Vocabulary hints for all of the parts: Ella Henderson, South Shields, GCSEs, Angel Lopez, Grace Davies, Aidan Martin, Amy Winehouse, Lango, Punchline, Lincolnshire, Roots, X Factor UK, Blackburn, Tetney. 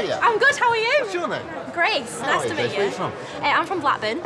are you? I'm good, how are you? What's your name? Grace, nice to meet you. Where are you from? I'm from Blackburn,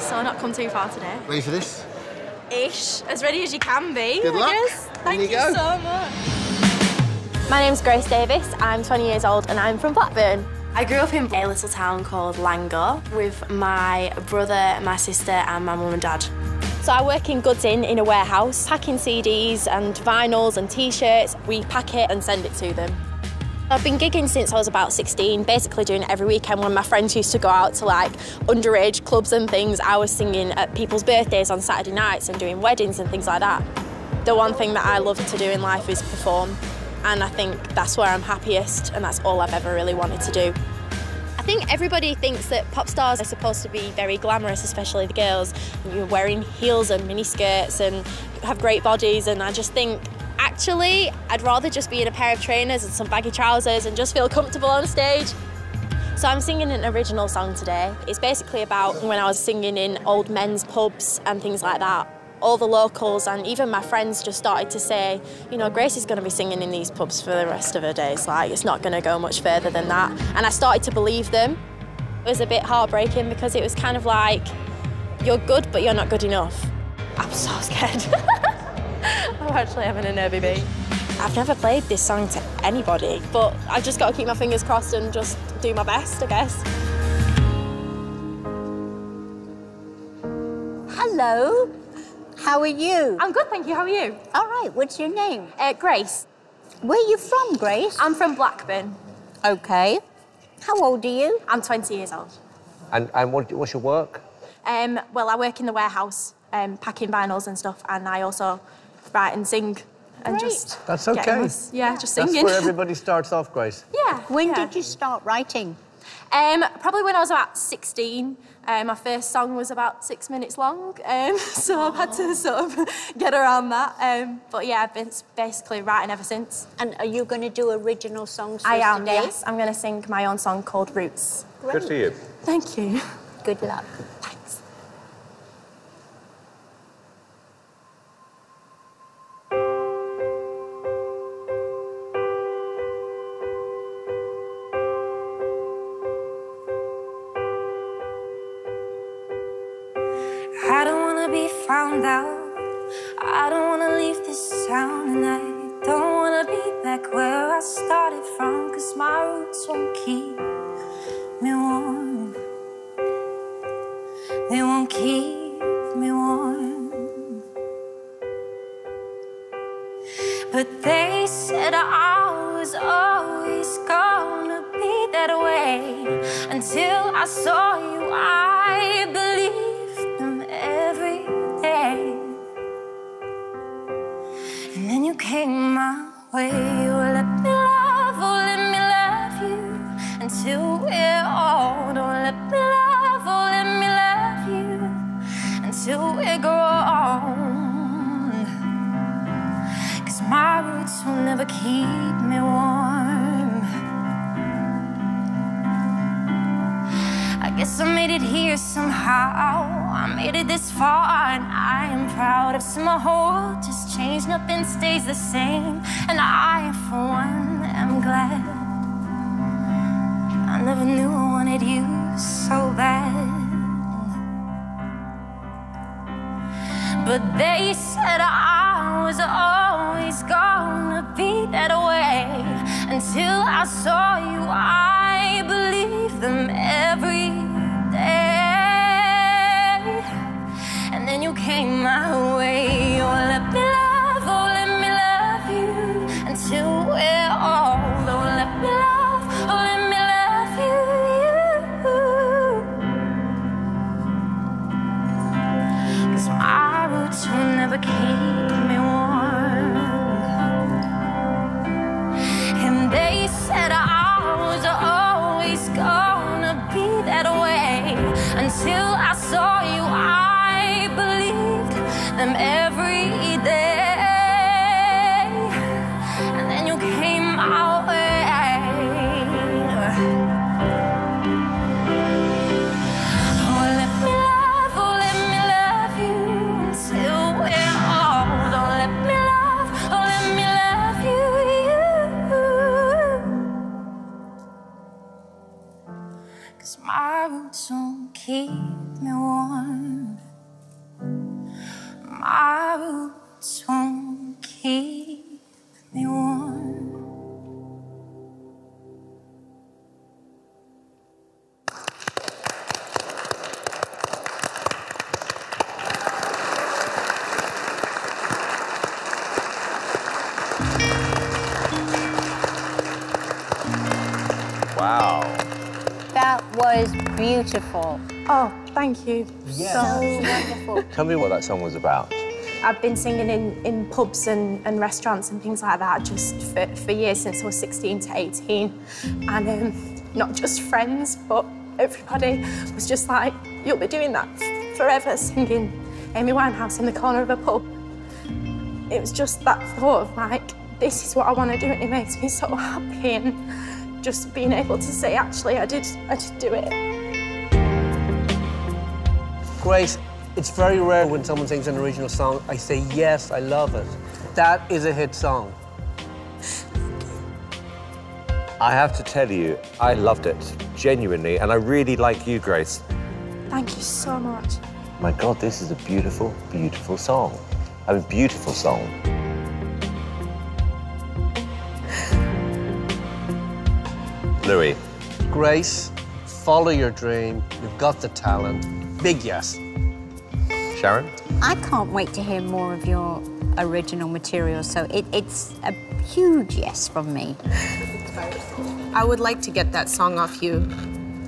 so I've not come too far today. Ready for this? Ish, as ready as you can be. Good luck. Thank you so much. My name's Grace Davies, I'm 20 years old and I'm from Blackburn. I grew up in a little town called Lango with my brother, my sister and my mum and dad. So I work in goods in a warehouse, packing CDs and vinyls and t-shirts. We pack it and send it to them. I've been gigging since I was about 16, basically doing it every weekend. When my friends used to go out to like underage clubs and things, I was singing at people's birthdays on Saturday nights and doing weddings and things like that. The one thing that I love to do in life is perform, and I think that's where I'm happiest and that's all I've ever really wanted to do. I think everybody thinks that pop stars are supposed to be very glamorous, especially the girls. You're wearing heels and mini skirts and have great bodies, and I just think actually, I'd rather just be in a pair of trainers and some baggy trousers and just feel comfortable on stage. So I'm singing an original song today. It's basically about when I was singing in old men's pubs and things like that. All the locals and even my friends just started to say, you know, Grace is going to be singing in these pubs for the rest of her days. Like, it's not going to go much further than that. And I started to believe them. It was a bit heartbreaking because it was kind of like, you're good, but you're not good enough. I'm so scared. I'm actually having a nervy beat. I've never played this song to anybody, but I've just got to keep my fingers crossed and just do my best, I guess. Hello. How are you? I'm good, thank you. How are you? All right. What's your name? Grace. Where are you from, Grace? I'm from Blackburn. OK. How old are you? I'm 20 years old. And what's your work? Well, I work in the warehouse, packing vinyls and stuff, and I also write and sing and just... That's OK. Yeah, just singing. That's where everybody starts off, Grace. Yeah. When did you start writing? Probably when I was about 16. My first song was about 6 minutes long, so I've had to sort of get around that. But yeah, I've been basically writing ever since. And are you going to do original songs today? I am, yes. I'm going to sing my own song called Roots. Great. Good for you. Thank you. Good luck. Thanks. Found out I don't want to leave this town, and I don't want to be back where I started from, cause my roots won't keep me warm. They won't keep me warm. But they said I was always gonna be that way. Until I saw you, I believed them every day. And then you came my way. Oh, let me love you until we're old. Oh, let me love you until we're grown. Cause my roots will never keep me warm. I guess I made it here somehow. I made it this far and I am proud of some. My whole just changed, nothing stays the same. And I, for one, am glad I never knew I wanted you so bad. But they said I was always gonna be that way. Until I saw you, I believed them every day. And then you came my way. Oh, let me love you until we're old. Oh, let me love you, you. Cause my roots will never keep me warm. And they said I was always gonna be that way. Until I saw you, I believed them 'Cause my roots don't keep me warm. My roots don't keep me warm. Beautiful. Oh, thank you. Yeah. So wonderful. Tell me what that song was about. I've been singing in pubs and restaurants and things like that just for years, since I was 16 to 18. And not just friends, but everybody was just like, you'll be doing that forever, singing Amy Winehouse in the corner of a pub. It was just that thought of, like, this is what I want to do, and it makes me so happy. And just being able to say, actually, I did do it. Grace, it's very rare when someone sings an original song, I say, yes, I love it. That is a hit song. I have to tell you, I loved it, genuinely, and I really like you, Grace. Thank you so much. My God, this is a beautiful, beautiful song. I mean, beautiful song. Louis. Grace, follow your dream. You've got the talent. Big yes. Sharon? I can't wait to hear more of your original material, so it's a huge yes from me. I would like to get that song off you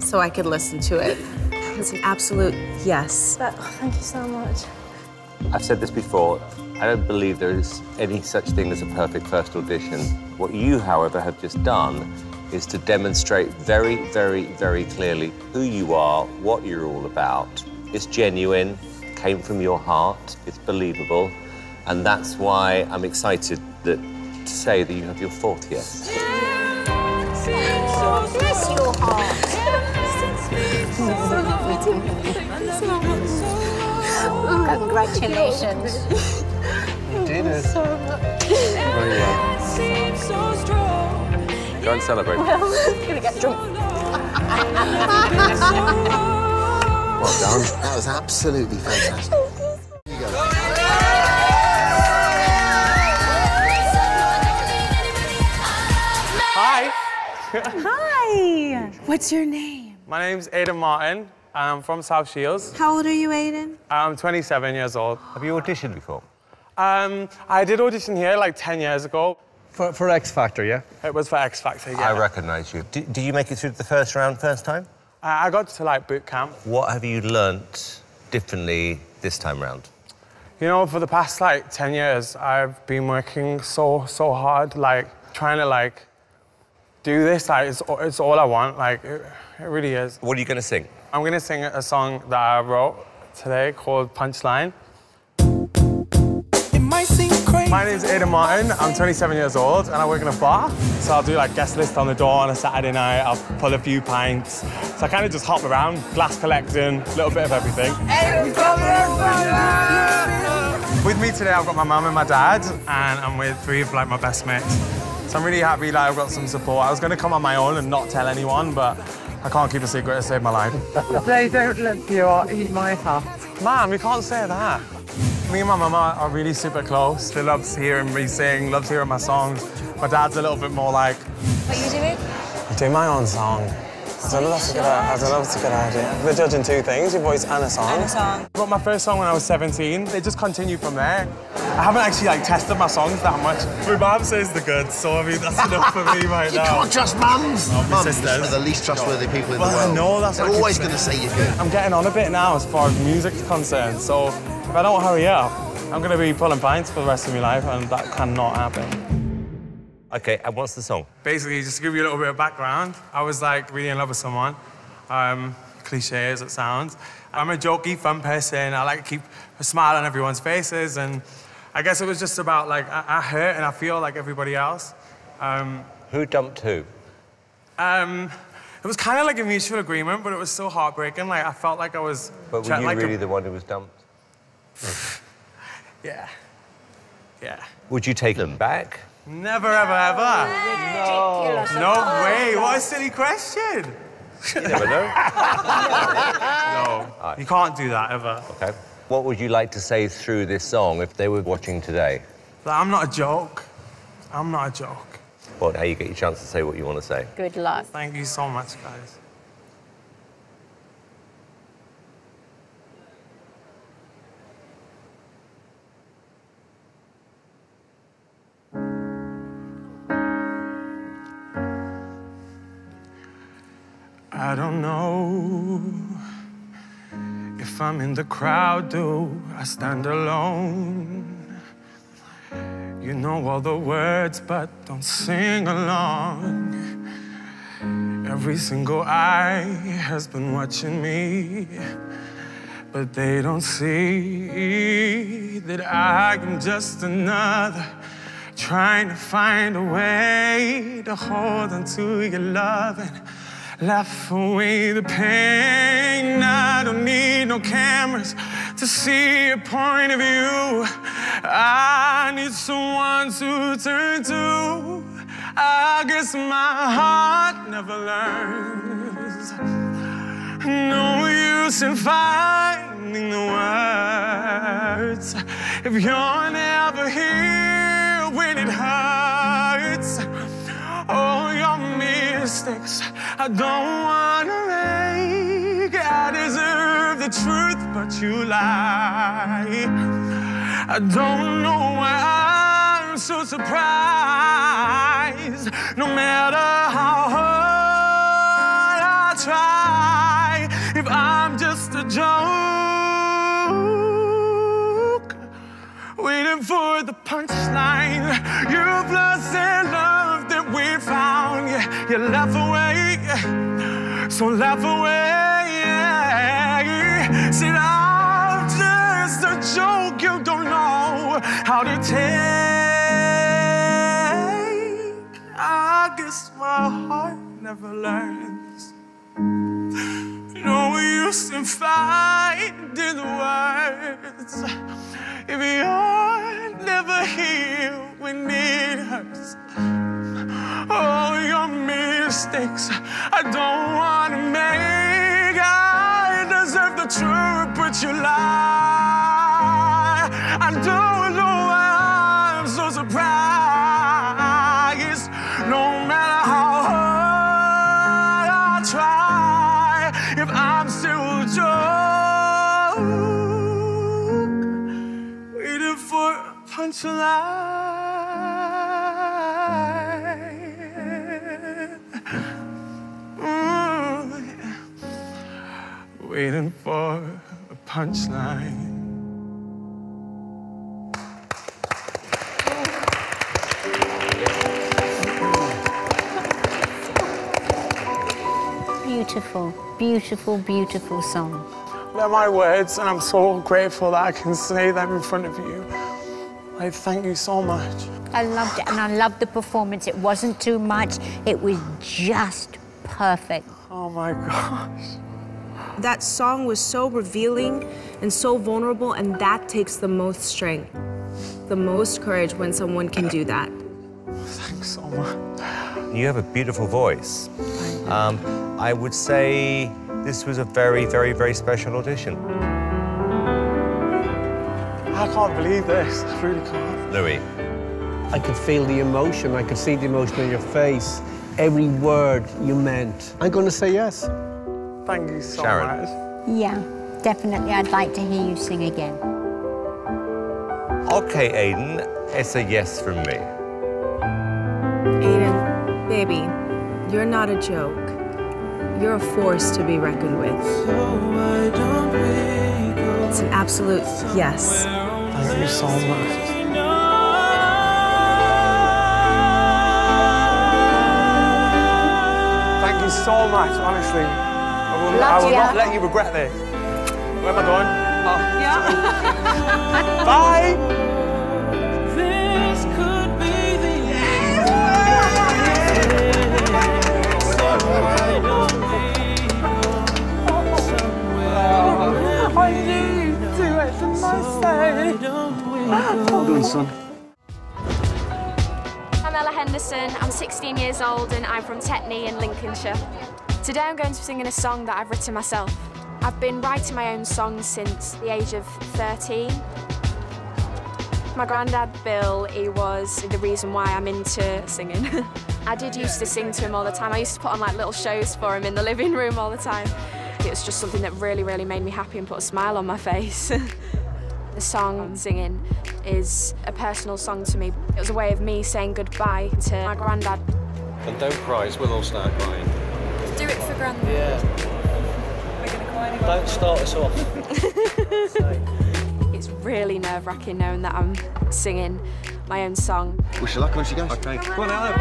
so I could listen to it. It's an absolute yes. But, oh, thank you so much. I've said this before, I don't believe there is any such thing as a perfect first audition. What you, however, have just done is to demonstrate very, very, very clearly who you are, what you're all about. It's genuine, came from your heart, it's believable, and that's why I'm excited to say that you have your fourth yes. Oh, bless your heart. Congratulations. You did it. So much. Very well. Go and celebrate. Well, I'm gonna get drunk. Well done. That was absolutely fantastic. Here you go. Hi. Hi. What's your name? My name's Aidan Martin, and I'm from South Shields. How old are you, Aidan? I'm 27 years old. Have you auditioned before? I did audition here like 10 years ago. For X Factor, yeah? It was for X Factor, yeah. I recognise you. Did you make it through the first round first time? I got to, like, boot camp. What have you learnt differently this time round? You know, for the past, like, 10 years, I've been working so hard, like, trying to, like, do this. Like, it's all I want. Like, it really is. What are you going to sing? I'm going to sing a song that I wrote today called Punchline. My name's Aidan Martin, I'm 27 years old, and I work in a bar. So I'll do, like, guest list on the door on a Saturday night, I'll pull a few pints. So I kind of just hop around, glass collecting, a little bit of everything. With me today, I've got my mum and my dad, and I'm with three of, like, my best mates. So I'm really happy that I've got some support. I was going to come on my own and not tell anyone, but I can't keep a secret to save my life. They don't let you or eat my heart. Man, we can't say that. Me and my mama are really super close. She loves hearing me sing, loves hearing my songs. My dad's a little bit more like... What are you doing? I'm doing my own song. I don't know that's a good idea. We're judging two things, your voice and a song. And a song. I wrote my first song when I was 17. They just continued from there. I haven't actually, like, tested my songs that much. My mum says the good, so I mean, that's enough for me right now. You can't trust mums! No, mums are the least trustworthy people in the world. I know, that's they're always going to say you're good. I'm getting on a bit now as far as music's concerned, so... If I don't hurry up, I'm going to be pulling pints for the rest of my life, and that cannot happen. OK, and what's the song? Basically, just to give you a little bit of background, I was, like, really in love with someone. Cliché as it sounds. I'm a jokey, fun person. I like to keep a smile on everyone's faces, and I guess it was just about, like, I hurt and I feel like everybody else. Who dumped who? It was kind of like a mutual agreement, but it was so heartbreaking. Like, I felt like I was... But were you like really the one who was dumped? Yeah. Yeah. Would you take them back? Never, ever, ever. No way. No way. What a silly question. You never know. No, right. You can't do that ever. Okay. What would you like to say through this song if they were watching today? Like, I'm not a joke. I'm not a joke. Well, now you get your chance to say what you want to say. Good luck. Thank you so much, guys. I don't know if I'm in the crowd, do I stand alone? You know all the words, but don't sing along. Every single eye has been watching me, but they don't see that I'm just another trying to find a way to hold on to your love and laugh away the pain. I don't need no cameras to see a point of view. I need someone to turn to. I guess my heart never learns. No use in finding the words if you're never here when it hurts. All your mistakes I don't wanna make. I deserve the truth, but you lie. I don't know why I'm so surprised. No matter how hard I try, if I'm just a joke, waiting for the punchline. You've lost their love that we found. You laugh away. So laugh away. Said I'm just a joke. You don't know how to take. I guess my heart never learns. No use in finding the words if you're never here when it hurts. All your mistakes I don't want to make. I deserve the truth, but you lie. I don't know why I'm so surprised. No matter how hard I try, if I'm still a joke, waiting for a punchline. Waiting for a punchline. Beautiful, beautiful, beautiful song. They're my words, and I'm so grateful that I can say them in front of you. I thank you so much. I loved it, and I loved the performance. It wasn't too much. It was just perfect. Oh, my gosh. That song was so revealing and so vulnerable, and that takes the most strength, the most courage when someone can do that. Thanks so much. You have a beautiful voice. I would say this was a very, very, very special audition. I can't believe this. I really can't. Louis. I could feel the emotion. I could see the emotion on your face. Every word you meant. I'm going to say yes. Thank you so much. Yeah, definitely. I'd like to hear you sing again. Okay, Aidan, it's a yes from me. Aidan, baby, you're not a joke. You're a force to be reckoned with. It's an absolute yes. Thank you so much. Thank you so much, honestly. I will not let you regret this. Where am I going? Oh. Yeah. Bye. This could be the end. I need to. It's a nice day. Well done, son. I'm Ella Henderson. I'm 16 years old, and I'm from Tetney in Lincolnshire. Today I'm going to be singing a song that I've written myself. I've been writing my own songs since the age of 13. My granddad, Bill, he was the reason why I'm into singing. I did used to sing to him all the time. I used to put on like little shows for him in the living room all the time. It was just something that really, really made me happy and put a smile on my face. The song I'm singing is a personal song to me. It was a way of me saying goodbye to my granddad. And don't cry, we'll all start crying. Just do it for granddad. Yeah. We're going to cry anyway. Don't start us off. It's really nerve-wracking knowing that I'm singing my own song. Wish her luck when she goes. Okay. Come on, Ella.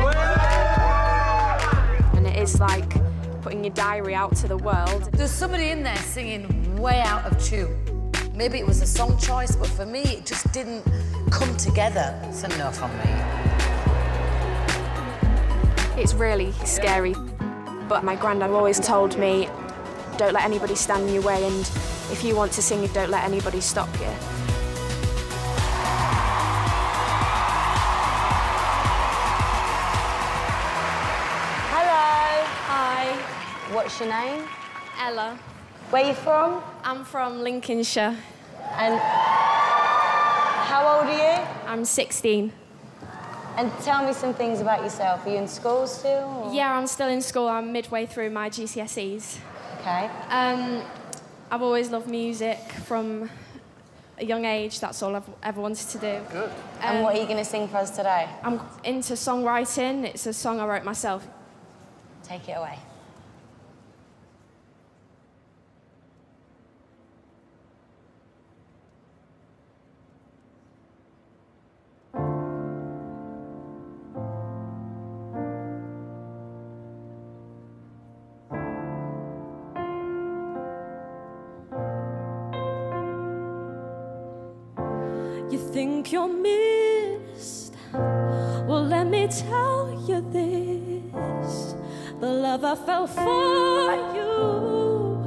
And it is like putting your diary out to the world. There's somebody in there singing way out of tune. Maybe it was a song choice, but for me, it just didn't come together. It's enough on me. It's really scary, but my granddad always told me, don't let anybody stand in your way, and if you want to sing, don't let anybody stop you. Hello. Hi. What's your name? Ella. Where are you from? I'm from Lincolnshire. And how old are you? I'm 16. And tell me some things about yourself. Are you in school still? Or? Yeah, I'm still in school. I'm midway through my GCSEs. OK. I've always loved music from a young age. That's all I've ever wanted to do. Good. And what are you going to sing for us today? I'm into songwriting. It's a song I wrote myself. Take it away. Think you're missed? Well, let me tell you this. The love I felt for you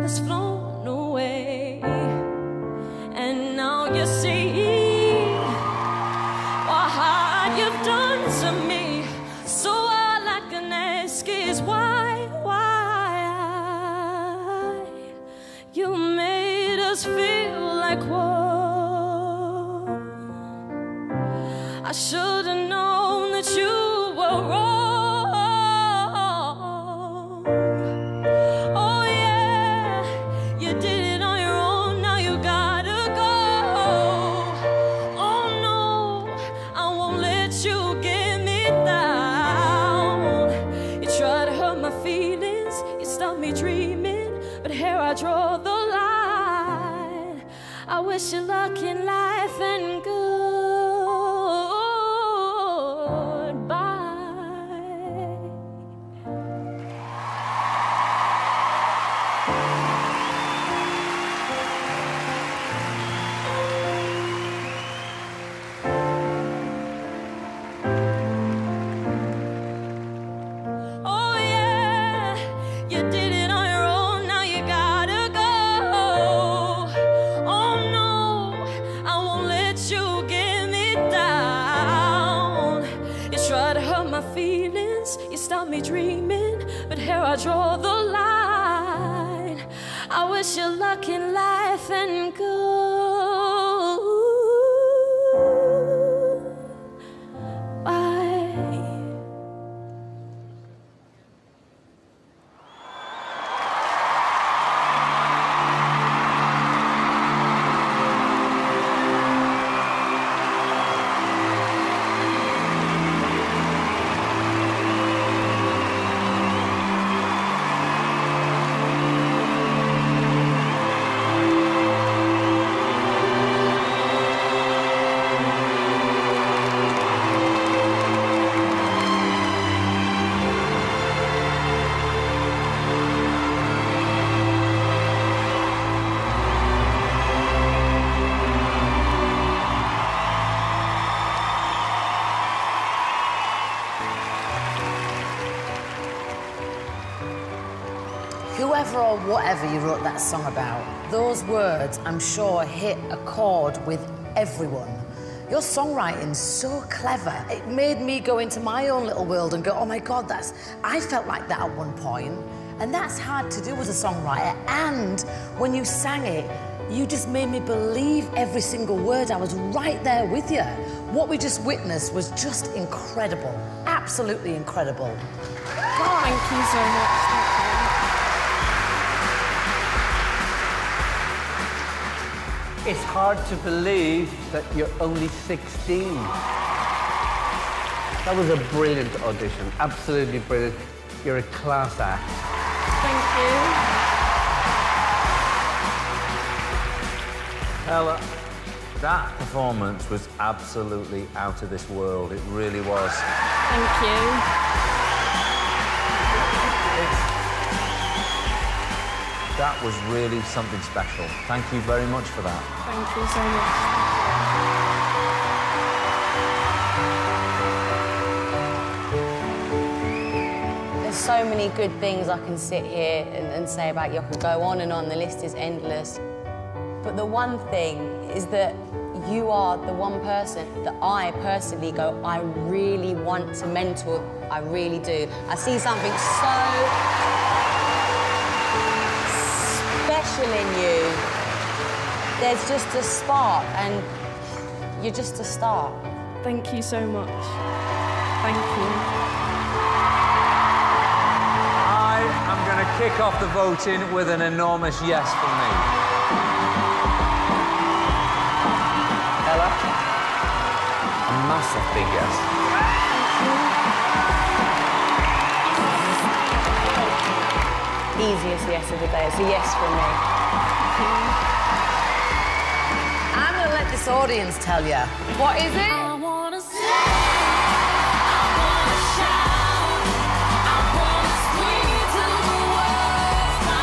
has flown away. And now you see what hard you've done to me. So all I can ask is why you made us feel like what? I should've known that you were wrong. Oh yeah, you did it on your own, now you gotta go. Oh no, I won't let you get me down. You try to hurt my feelings, you stop me dreaming, but here I draw the line. I wish you luck in life and good. Dreaming, but here I draw the line. I wish you luck in life and go. Bye. Whoever or whatever you wrote that song about, those words, I'm sure, hit a chord with everyone. Your songwriting's so clever. It made me go into my own little world and go, oh my God, I felt like that at one point. And that's hard to do as a songwriter. And when you sang it, you just made me believe every single word. I was right there with you. What we just witnessed was just incredible. Absolutely incredible. God. Thank you so much. Thank you. It's hard to believe that you're only 16. That was a brilliant audition. Absolutely brilliant. You're a class act. Thank you. Ella, that performance was absolutely out of this world. It really was. Thank you. That was really something special. Thank you very much for that. Thank you so much. There's so many good things I can sit here and say about you. I could go on and on. The list is endless. But the one thing is that you are the one person that I personally go, I really want to mentor. I really do. I see something so special in you. There's just a spark, and you're just a star. Thank you so much. Thank you. I am going to kick off the voting with an enormous yes for me. Ella, a massive big yes. Easiest yes of the day. It's a yes from me. I'm going to let this audience tell you. What is it? I want to sing, I want to shout, I want to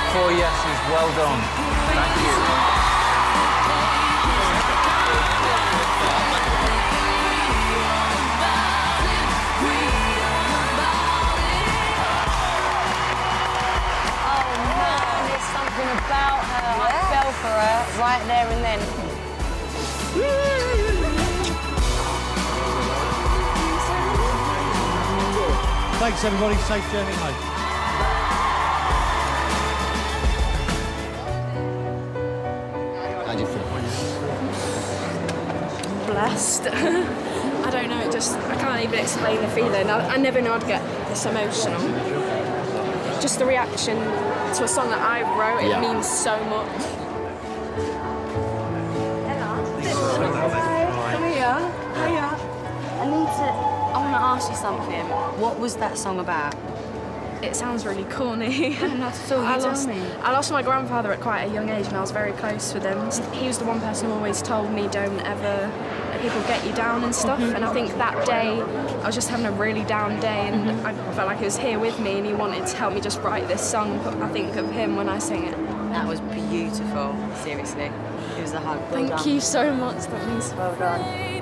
scream to the world. 4 yeses, well done. Thank you. About her, yeah. I fell for her right there and then. Thanks everybody, safe journey home. How do you feel? Blessed. I don't know, I can't even explain the feeling. I never knew I'd get this emotional. Just the reaction to a song that I wrote, it means so much. Hello. Hiya. I want to ask you something. What was that song about? It sounds really corny. I lost my grandfather at quite a young age, and I was very close with him. He was the one person who always told me, don't ever let people get you down and stuff. And I think that day, I was just having a really down day, and I felt like he was here with me, and he wanted to help me just write this song. But I think of him when I sing it. That was beautiful, seriously. It was a hug. Thank you so much. That means well done.